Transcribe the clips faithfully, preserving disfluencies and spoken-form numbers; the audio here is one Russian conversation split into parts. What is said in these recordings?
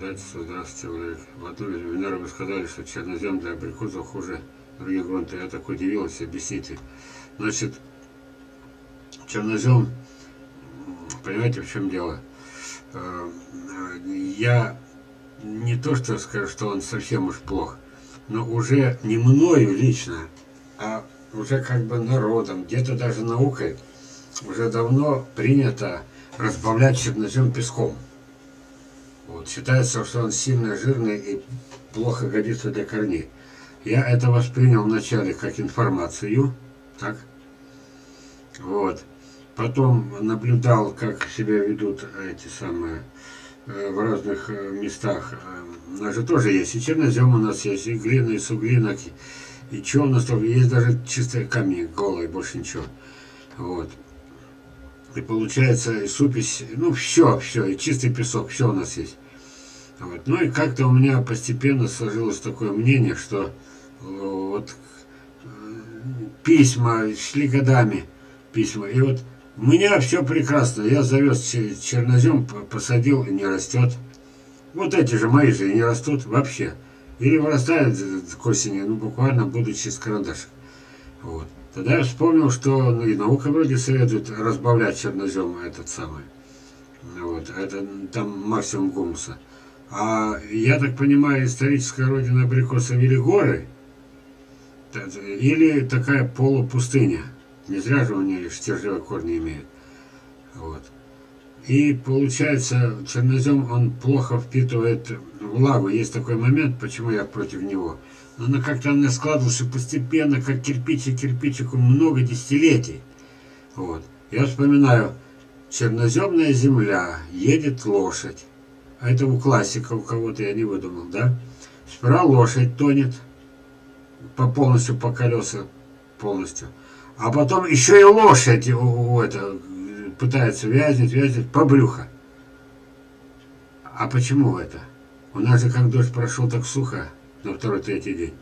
Дальше, здравствуйте, блядь. В одном из вебинаров сказали, что чернозем для абрикосов хуже других грунтов. Я так удивилась, объясните. Значит, чернозем, понимаете, в чем дело? Я не то что скажу, что он совсем уж плох, но уже не мною лично, а уже как бы народом, где-то даже наукой, уже давно принято разбавлять чернозем песком. Вот, считается, что он сильно жирный и плохо годится для корней. Я это воспринял вначале как информацию, так? Вот. Потом наблюдал, как себя ведут эти самые э, в разных местах. У нас же тоже есть и чернозем, у нас есть и глина, и суглинок, и, и что у нас там есть, даже чистый камень голый, больше ничего. Вот. И получается и супись, ну все, все, и чистый песок, все у нас есть. Вот. Ну и как-то у меня постепенно сложилось такое мнение, что вот письма шли годами, письма, и вот у меня все прекрасно, я завез чернозем, посадил и не растет. Вот эти же мои же и не растут вообще. Или вырастают к осени, ну буквально будучи с карандашем. Вот. Тогда я вспомнил, что ну, и наука вроде советует разбавлять чернозем этот самый. Вот, это там максимум гумуса. А я так понимаю, историческая родина абрикосов или горы, или такая полупустыня. Не зря же у нее стержневые корни имеют. Вот. И получается, чернозем, он плохо впитывает влагу. Есть такой момент, почему я против него. Она как-то она складывалась постепенно, как кирпичик кирпичику, много десятилетий. Вот. Я вспоминаю, черноземная земля, едет лошадь. А это у классика, у кого-то я не выдумал, да? Сперва лошадь тонет по полностью по колеса, полностью. А потом еще и лошадь у, у, это, пытается вязнуть, вязнуть по брюхо. А почему это? У нас же как дождь прошел, так сухо. На второй-третий день.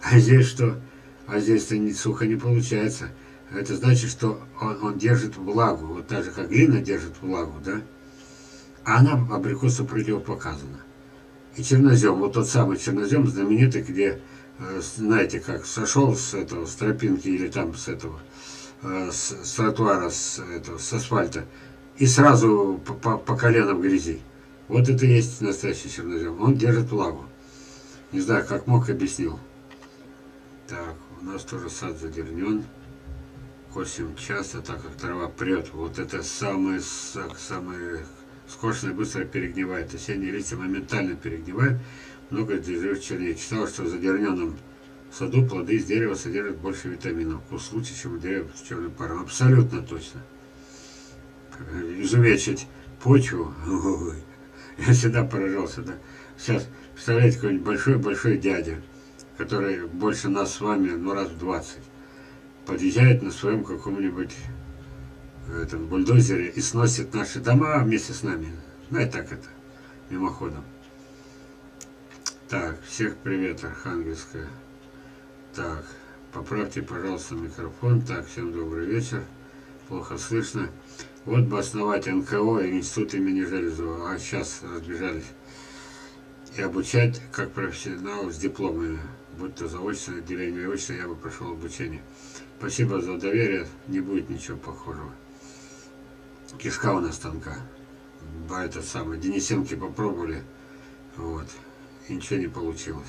А здесь что? А здесь-то сухо не получается. Это значит, что он, он держит влагу. Вот так же, как глина держит влагу, да? А она абрикосу противопоказана. И чернозем. Вот тот самый чернозем знаменитый, где, знаете, как сошел с этого, с тропинки или там с этого, с, с тротуара, с, этого, с асфальта, и сразу по, по, по коленам грязи. Вот это и есть настоящий чернозем. Он держит влагу. Не знаю, как мог, объяснил. Так, у нас тоже сад задернен. восемь часа, так как трава прет. Вот это самое, самое скошенное, быстро перегнивает. Осенние листья моментально перегнивают. Много деревьев чернее. Читал, что в задерненном саду плоды из дерева содержат больше витаминов. Вкус лучше, чем у деревьев с черным паром. Абсолютно точно. Изувечить почву. Я всегда поражался, да. Сейчас, представляете, какой-нибудь большой-большой дядя, который больше нас с вами, ну, раз в двадцать, подъезжает на своем каком-нибудь бульдозере и сносит наши дома вместе с нами. Ну, и так это, мимоходом. Так, всех привет, Архангельская. Так, поправьте, пожалуйста, микрофон. Так, всем добрый вечер. Плохо слышно. Вот бы основать эн ка о и институт имени Железова, а сейчас разбежались. И обучать как профессионал с дипломами, будь то заочное отделение или очное, я бы прошел обучение. Спасибо за доверие, не будет ничего похожего. Кишка у нас танка. А это самое, Денисенки попробовали, вот, и ничего не получилось.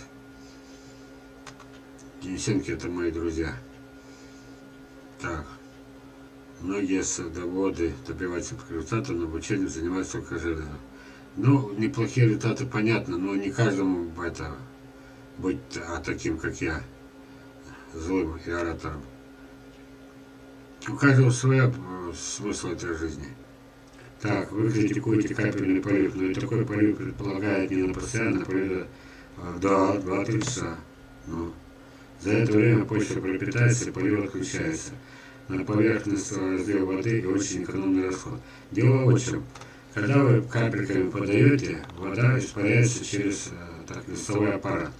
Денисенки — это мои друзья. Так, многие садоводы добиваются результата, но обучением занимаются только железом. Ну, неплохие результаты, понятно, но не каждому это быть а таким, как я, злым и оратором. У каждого своя смысл этой жизни. Так, вы критикуете капельный полив, но и такой полив предполагает не на постоянно, полив до два-три часа. Ну, за это время почва пропитается и полив отключается. На поверхность разлива воды и очень экономный расход. Дело в чем. Когда вы капельками подаете, вода испаряется через так, листовой аппарат.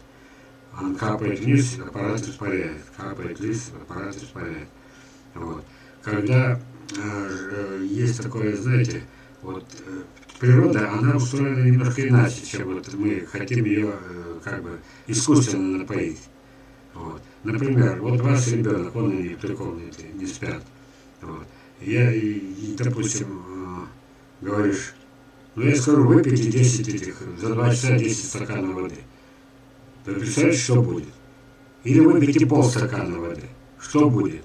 Он капает вниз, аппарат испаряет. Капает вниз, аппарат испаряет. Вот. Когда э, есть такое, знаете, вот, природа, она устроена немножко иначе, чем вот мы хотим ее как бы искусственно напоить. Вот. Например, вот ваш ребенок, он и в той комнате не спят. Вот. Я, и, допустим, говоришь, ну я скажу, выпейте десять этих, за два часа десять стаканов воды. Ты представляешь, что будет? Или выпейте полстакана воды. Что будет?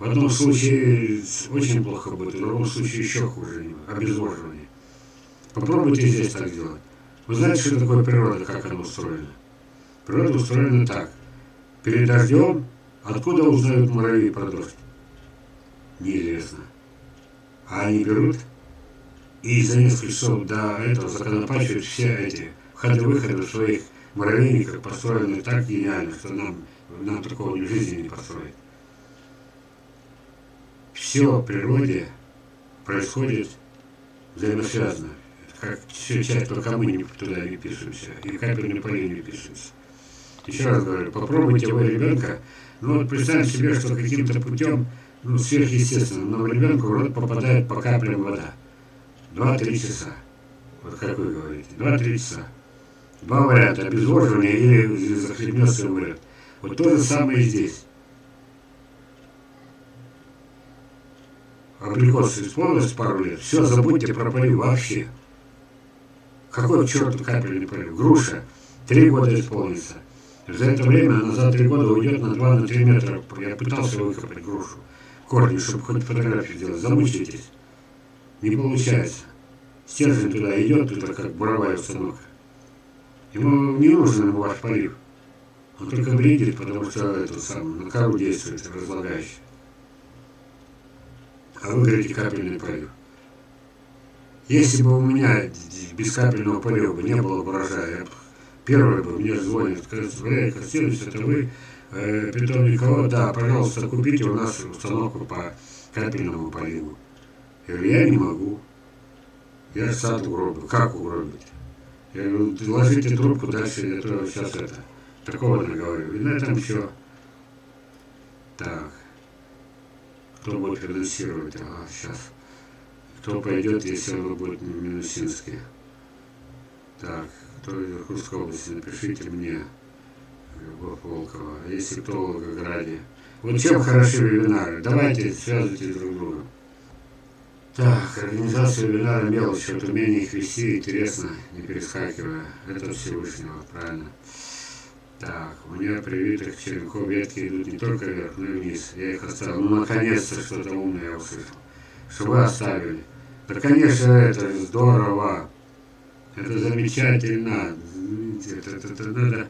В одном случае очень плохо будет, в другом случае еще хуже, обезвоживание. Попробуйте здесь так делать. Вы знаете, что такое природа, как она устроена? Природа устроена так. Перед дождем откуда узнают муравьи про дождь? Неизвестно. А они берут и за несколько часов до этого законопачивают все эти входы-выходы в своих муравейниках, построены так гениально, что нам, нам такого в жизни не построить. Все в природе происходит взаимосвязано, как все часть, только мы не туда не пишемся, и капельное поле не пишется. Еще раз говорю, попробуйте вы ребенка, ну вот представим себе, что каким-то путем, ну сверхъестественным, но ребенку в рот попадает по каплям вода. два-три часа, вот как вы говорите, два-три часа. Два варианта, обезвоживание или захлебнется и умрет. Вот то же самое и здесь. Абрикос исполнилось пару лет, все, забудьте про полив вообще. Какой к черту капельный полив? Груша три года исполнится. За это время она за три года уйдет на два-три метра. Я пытался выкопать грушу, корни, чтобы хоть фотографию сделать. Замучитесь. Не получается. Стержень туда идет, туда как буровая установка. Ему не нужен ваш полив. Он только вредит, потому что это сам, на кору действует разлагающий. А вы говорите капельный полив. Если бы у меня без капельного полива бы не было урожая, первое бы мне звонит, скажет, бля, Костельевич, это вы, э, питомник кого? Да, пожалуйста, купите у нас установку по капельному поливу. Я говорю, я не могу. Я сад угробил. Как угробить? Я говорю, ложите трубку дальше, это сейчас это. Такого наговорю. И на этом все. Так. Кто будет финансировать? А, сейчас. Кто пойдет, если он будет Минусинский? Так, кто из Иркутской области, напишите мне. Любовь Волкова. Если кто в Волгограде. Вот чем хороши вебинары? Давайте связывайтесь друг с другом. Так, организация вебинара мелочи, вот умение их вести, интересно, не перескакивая. Это Всевышнего, правильно. Так, у меня привитых черенков ветки идут не только вверх, но и вниз. Я их оставил. Ну, наконец-то что-то умное я услышал. Что вы оставили. Да, конечно, это здорово. Это замечательно. Это, это, это надо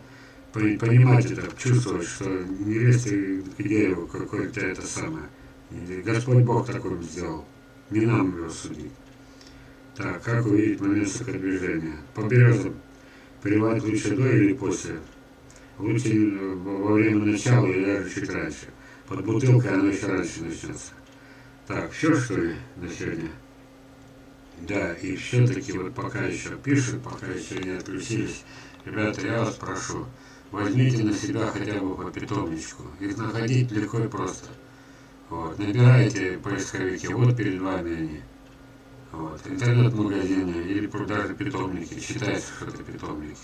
понимать это, чувствовать, что не лезь к дереву какое-то это самое. Господь Бог такое сделал. Не нам его судить. Так, как увидеть момент сокодвижения? По березам поливать лучше до или после? Лучше во время начала или даже чуть раньше. Под бутылкой оно еще раньше начнется. Так, все что ли на сегодня? Да, и все-таки вот пока еще пишут, пока еще не отключились. Ребята, я вас прошу, возьмите на себя хотя бы по питомничку. Их находить легко и просто. Вот, набираете поисковики, вот перед вами они. Вот, интернет-магазины или продажи питомники. Считается, что это питомники.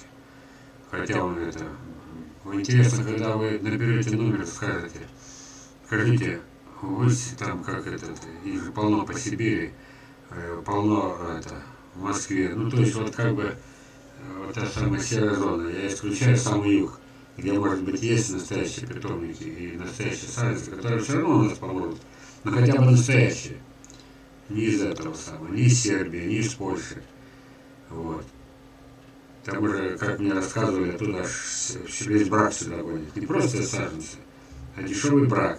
Хотя он это... Интересно, когда вы наберете номер, скажете, скажите, вы там как это, их же полно по Сибири, полно это, в Москве. Ну, то есть, вот как бы, вот та самая серая зона. Я исключаю самый юг, где, может быть, есть настоящие питомники и настоящие сайты, которые все равно у нас помогут, но хотя бы настоящие. Не из этого самого, не из Сербии, не из Польши. Вот. К тому же, как мне рассказывали, оттуда весь брак сюда гонит. Не просто саженцы, а дешевый брак.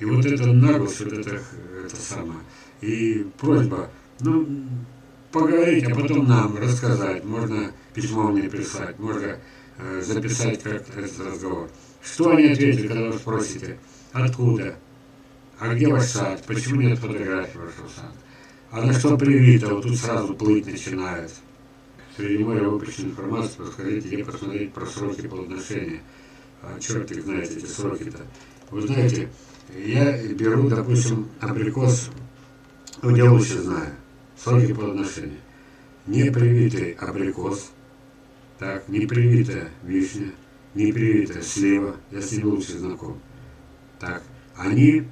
И вот эта наглость, вот это, это самое. И просьба, ну, поговорить, а потом нам рассказать. Можно письмо мне прислать, можно э, записать как этот разговор. Что они ответили, когда вы спросите, откуда, а где ваш сад, почему нет фотографий вашего сада, а на что привито, вот тут сразу плыть начинают. Среди моря выпущена информация, подходите, где посмотреть про сроки плодоношения. А черт их знает, эти сроки-то. Вы знаете, я беру, допустим, абрикос, ну, я лучше знаю. Сроки плодоношения. Непривитый абрикос, так, непривитая вишня, непривитая слева, я с ними лучше знаком. Так, они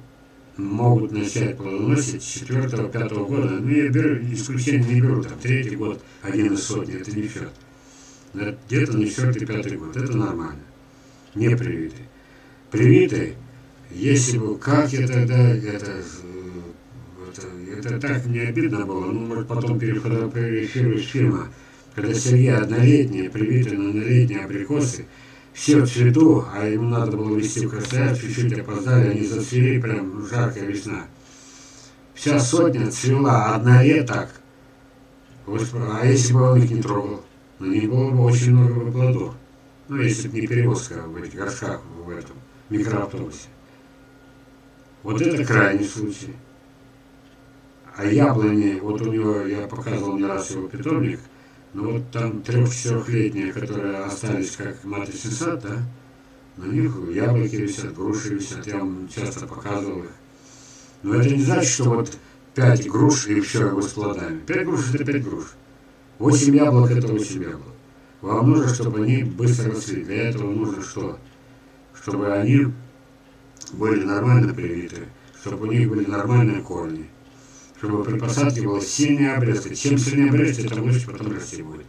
могут начать плодоносить с четвёртого-пятого года, ну я беру, исключение не беру, там, третий год, один из сотни, это не счет. Где-то на четвёртый-пятый год, это нормально, непривитый. Привитый, если бы, как я тогда, это, это, это так мне обидно было, ну, может, потом переходил по эфиру из фильма, когда Сергей однолетние, привитые на однолетние абрикосы, все в цвету, а ему надо было вести в Красноярск, чуть-чуть опоздали, они зацвели, прям жаркая весна. Вся сотня цвела, одна лет так, а если бы он их не трогал, на них было бы очень много плодов, ну, если бы не перевозка в этих горшках в этом. Микроавтобусе. Вот это крайний случай. А яблони, вот у него, я показывал не раз его питомник, но вот там трёх-четырёхлетние, которые остались как матричный сад, да, на них яблоки висят, груши висят, я вам часто показывал их. Но это не значит, что вот пять груш и все его с плодами. пять груш это пять груш. восемь яблок это восемь яблок. Вам нужно, чтобы они быстро росли. Для этого нужно что? Чтобы они были нормально привиты, чтобы у них были нормальные корни, чтобы при посадке была сильная обрезка. Чем сильнее обрезка, тем лучше потом расти будет.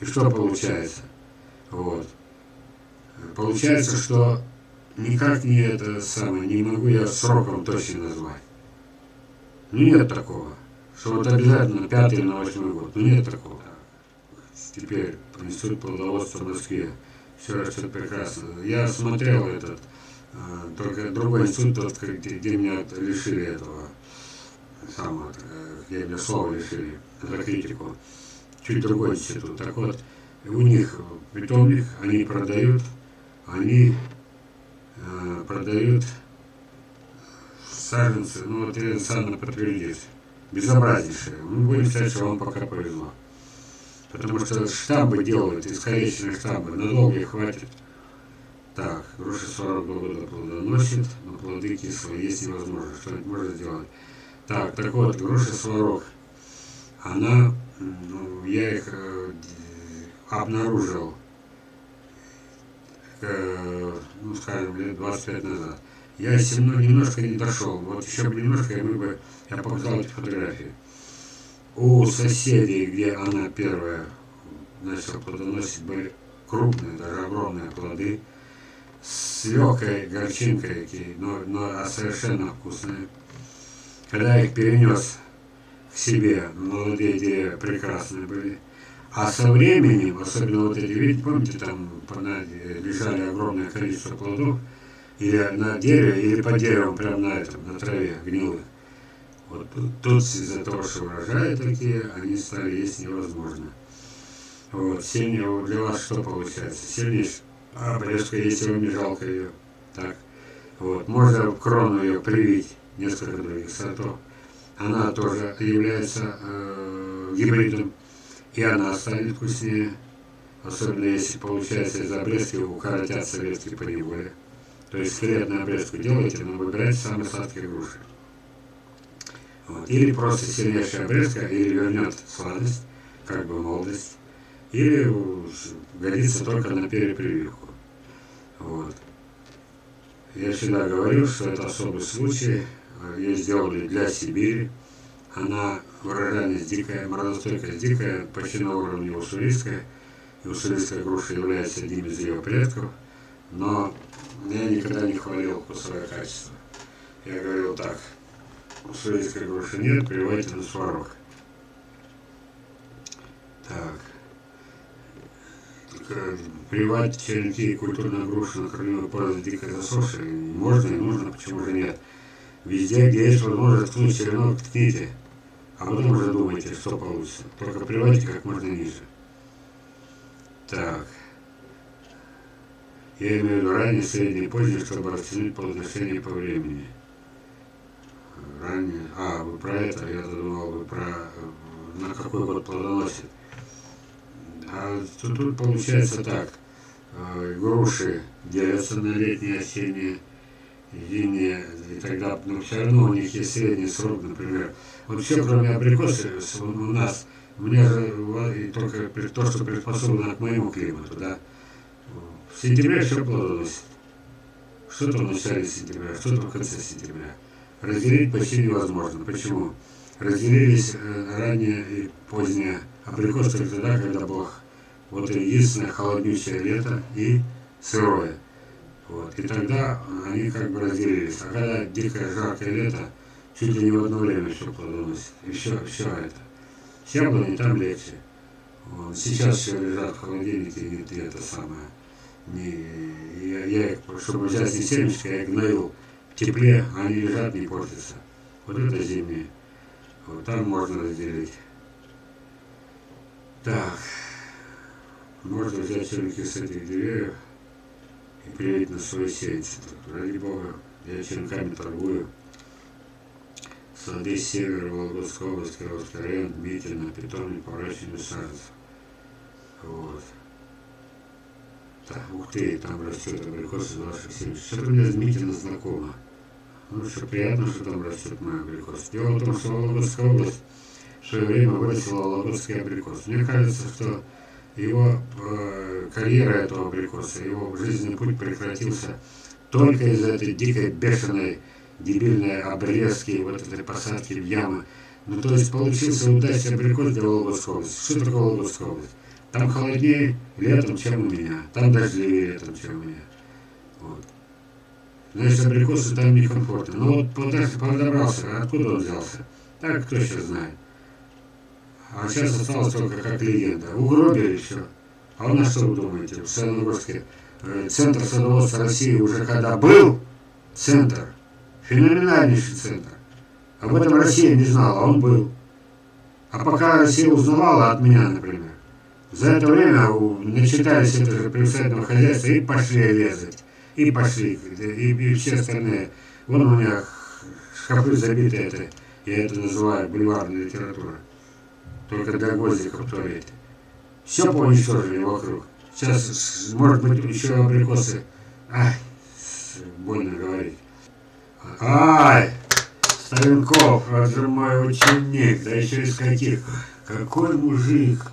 И что получается? Вот. Получается, что никак не это самое, не могу я сроком точно назвать. Ну нет такого, что вот обязательно пятый или на восьмой год. Ну нет такого. Теперь принесут плодоводство в Москве. Все растет прекрасно. Я смотрел этот, только другой институт, тот, где меня лишили этого самого, где меня слова лишили за критику. Чуть другой институт. Так вот, у них питомник, они продают, они э, продают саженцы, ну вот я сам подтвердись, безобразнейшие. Мы будем считать, что вам пока повезло. Потому что штамбы делают, искореченные штамбы, надолго их хватит. Так, груша сорок два года плодоносит, но плоды кислые, есть невозможно, что-нибудь можно сделать. Так, так вот, груша Сварог, она, ну, я их э, обнаружил, э, ну, скажем, лет двадцать пять назад. Я семно немножко не дошел, вот еще бы немножко, и мы бы, я показал эти фотографии. У соседей, где она первая начала плодоносить, были крупные, даже огромные плоды, с легкой горчинкой, но, но совершенно вкусные. Когда я их перенес к себе, молодые деревья прекрасные были. А со временем, особенно вот эти, видите, помните, там лежали огромное количество плодов, или на дереве, или по дереву, прямо на этом, на траве гнилых. Вот тут из-за того, что урожаи такие, они стали есть невозможно. Вот, сильнее для вас что получается? Сильнее обрезка, если вам не жалко ее. Так, вот, можно в крону ее привить, несколько других сортов. Она тоже является э, гибридом, и она станет вкуснее. Особенно если получается из обрезки укоротятся ветки по неволе. То есть среднюю обрезку делаете, но выбирайте самые сладкие груши. Вот. Или просто сильнейшая обрезка, или вернет сладость, как бы молодость, или годится только на перепрививку. Вот. Я всегда говорю, что это особый случай, ее сделали для Сибири, она урожайность дикая, морозостойкость дикая, почти на уровне уссурийская, и уссурийская груша является одним из ее предков, но я никогда не хвалил вкусовое качество. Я говорил так: уссурийской груши нет, прививайте на Сварог. Так. Прививать черенки и культурную грушу на корневую породу дикой засохшей можно и нужно, почему же нет. Везде, где есть возможность ткнуть черенок, ткните, а потом уже думайте, что получится. Только прививайте как можно ниже. Так. Я имею в виду ранее, среднее и позднее, чтобы растянуть плодоношение по времени. Ранее. А, вы про это, я задумал, вы про на какой год плодоносит. А тут, тут получается так, груши делятся на летние, осенние, и, не, и тогда, ну, все равно у них есть средний срок, например. Вообще, кроме абрикосов, у нас, мне только то, что приспособлено к моему климату, да. В сентябре все плодоносит. Что-то в начале сентября, что-то в конце сентября. Разделить почти невозможно. Почему? Разделились ранние и поздние абрикосы только тогда, когда было вот единственное холоднющее лето и сырое. Вот. И тогда они как бы разделились. А когда дикое жаркое лето, чуть ли не в одно время все плодоносит. И все, все это. С яблони там легче. Вот. Сейчас все лежат в холодильнике, нет, это самое. Не, я, я, чтобы взять не семечко, я их гноил в тепле, они лежат, не портятся. Вот это зимние. Вот там можно разделить. Так. Можно взять черенки с этих деревьев и привить на свои сеянцы. Ради бога, я черенками торгую. Сады севера, Вологодской области, Ростариан, Митина, питомник по выращиванию саженцев. Вот. Ух ты, там растет абрикос из ваших семьи. Что-то мне с Митина знакомо. Ну что, приятно, что там растет мой абрикос. Дело в том, что Вологодская область в свое время вырастила Лободский абрикос. Мне кажется, что его э, карьера этого абрикоса, его жизненный путь прекратился только из-за этой дикой, бешеной, дебильной обрезки, вот этой посадки в ямы. Ну то есть получился удачный абрикос для Вологодской области. Что такое Вологодская область? Там холоднее летом, чем у меня. Там дождливее летом, чем у меня. Вот. Значит, абрикосы там некомфортно. Но вот подобрался, откуда он взялся? Так, кто сейчас знает. А сейчас осталось только как легенда. Угробили еще. А у нас что вы думаете? В Саяногорске центр садоводства России уже когда был, центр, феноменальнейший центр. Об этом Россия не знала, а он был. А пока Россия узнавала от меня, например, за это время начитались это же приусадебного хозяйства и пошли лезать. И пошли. И, и все остальные. Вон у меня шкафы забиты это. Я это называю бульварной литературой. Только для гвоздиков в туалете. Все поуничтожили вокруг. Сейчас, может быть, еще абрикосы. Ай, больно говорить. Ай! Ставенков, Роджер мой ученик. Да еще из каких? Какой мужик!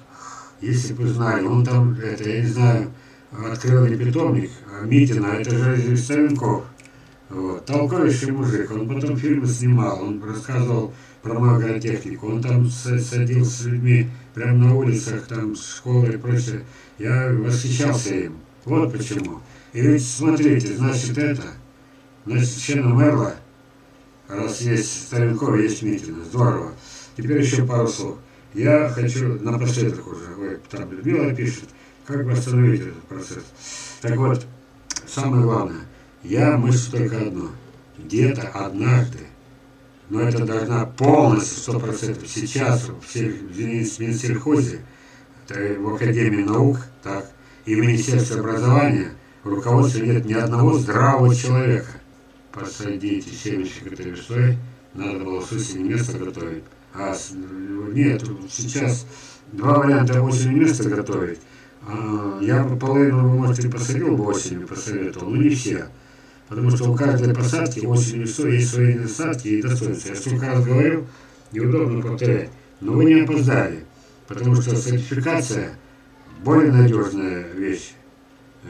Если бы знали, он там, это, я не знаю, открыл ли питомник, а Митина, это же Ставенков. Вот. Толковищий мужик, он потом фильмы снимал, он рассказывал про магротехнику, он там садил с людьми прямо на улицах, там, школы и прочее. Я восхищался им. Вот почему. И ведь, смотрите, значит, это, значит, членом Мерла, раз есть Ставенков, есть Митина. Здорово. Теперь еще пару слов. Я хочу напоследок уже, ой, там Людмила пишет, как бы остановить этот процесс. Так вот, самое главное, я мыслю только одно. Где-то однажды, но это должна полностью, сто процентов, сейчас в Минсельхозе, в Академии наук, так, и в Министерстве образования, в руководстве нет ни одного здравого человека. Посадите семечки этой весной, надо было с осени место готовить. А нет, сейчас два варианта осенью место готовить. Я бы половину, вы можете, посадил бы осенью, посоветовал, но не все. Потому что у каждой посадки осенью есть свои недостатки и достоинства. Я столько раз говорил, неудобно повторять. Но вы не опоздали, потому что сертификация более надежная вещь,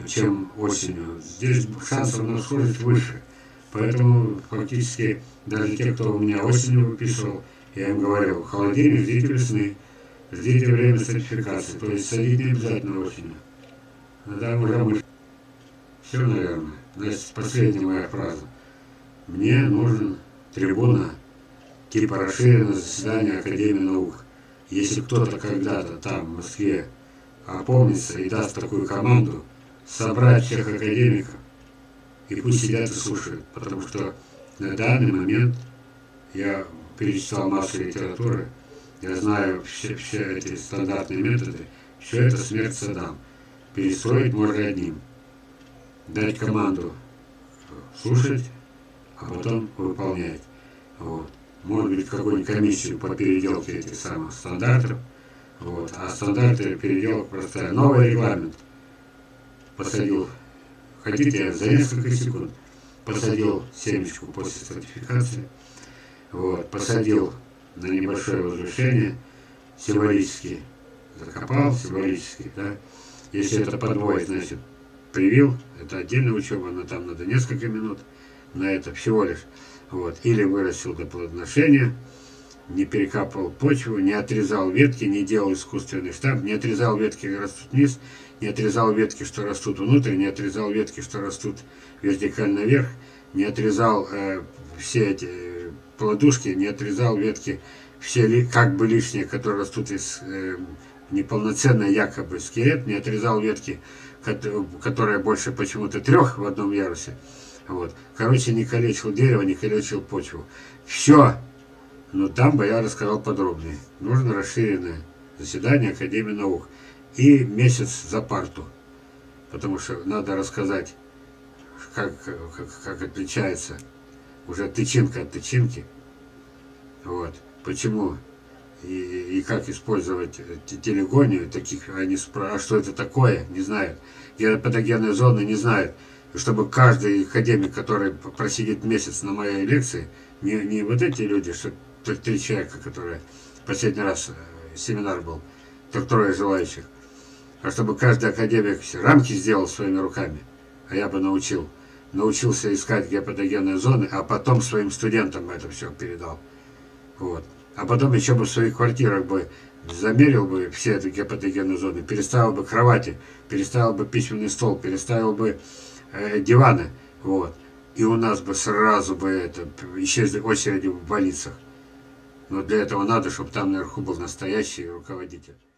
чем осенью. Здесь шансов на схожесть выше. Поэтому фактически даже те, кто у меня осенью выписывал, я им говорил, холодильник ждите весны, ждите время сертификации, то есть садить не обязательно осенью. Да, уже мы... Все, наверное. Значит, последняя моя фраза. Мне нужен трибуна типа расширенного заседания Академии наук. Если кто-то когда-то там, в Москве, опомнится и даст такую команду, собрать всех академиков, и пусть сидят и слушают, потому что на данный момент я... перечитал массу литературы, я знаю все, все эти стандартные методы, все это смерть садам. Перестроить можно одним. Дать команду слушать, а потом выполнять. Вот. Может быть, какую-нибудь комиссию по переделке этих самых стандартов. Вот. А стандарты переделок простая. Новый регламент посадил. Хотите, за несколько секунд. посадил семечку после стратификации, вот, посадил на небольшое возвышение, символически закопал, символически, да. Если это подвое, значит, привил, это отдельная учеба, но там надо несколько минут на это всего лишь. Вот. Или вырастил до плодоношения, не перекапывал почву, не отрезал ветки, не делал искусственный штамп, не отрезал ветки, что растут вниз, не отрезал ветки, что растут внутрь, не отрезал ветки, что растут вертикально вверх, не отрезал э, все эти э, плодушки, не отрезал ветки, все ли, как бы лишние, которые растут из э, неполноценной якобы скелет, не отрезал ветки, которые больше почему-то трех в одном ярусе. Вот. Короче, не калечил дерево, не калечил почву. Все! Но там бы я рассказал подробнее. Нужно расширенное заседание Академии наук. И месяц за парту. Потому что надо рассказать, как, как, как отличается уже тычинка от тычинки. Вот. Почему и, и как использовать телегонию. Таких они спрашивают, а что это такое, не знают. Геропатогенные зоны не знают. Чтобы каждый академик, который просидит месяц на моей лекции, не, не вот эти люди, что три человека, которые последний раз семинар был, только трое желающих, а чтобы каждый академик рамки сделал своими руками, а я бы научил, научился искать геопатогенные зоны, а потом своим студентам это все передал. Вот. А потом еще бы в своих квартирах бы замерил бы все эти геопатогенные зоны, переставил бы кровати, переставил бы письменный стол, переставил бы диваны, вот, и у нас бы сразу бы это, исчезли очереди в больницах, но для этого надо, чтобы там наверху был настоящий руководитель.